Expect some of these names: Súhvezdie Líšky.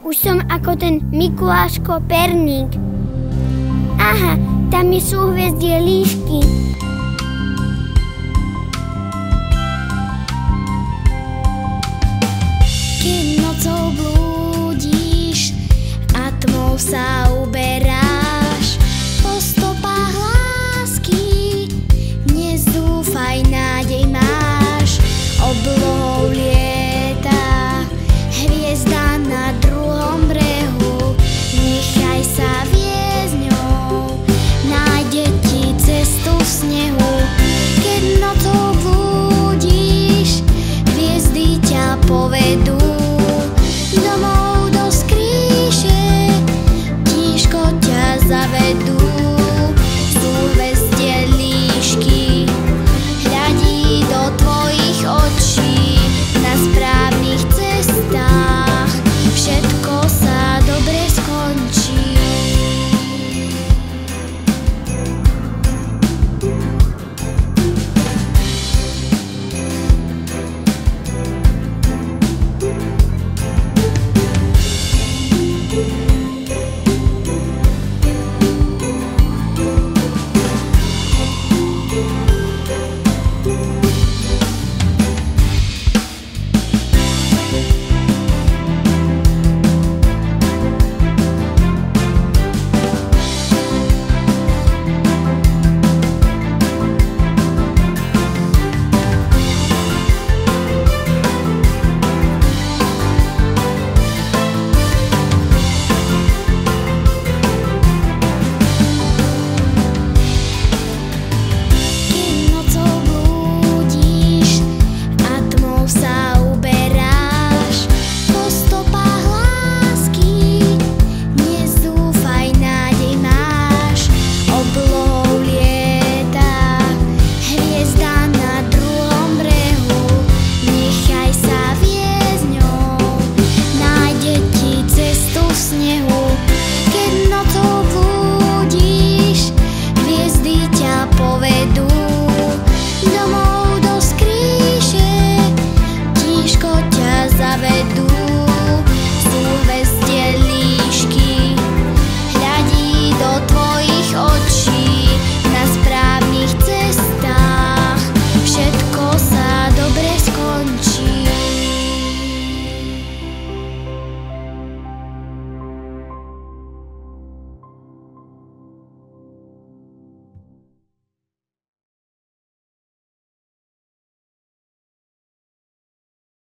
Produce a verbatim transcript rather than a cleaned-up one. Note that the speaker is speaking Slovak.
Už som ako ten Mikuláško Perník. Aha, tam je súhvezdie Líšky. Keď nocou blúd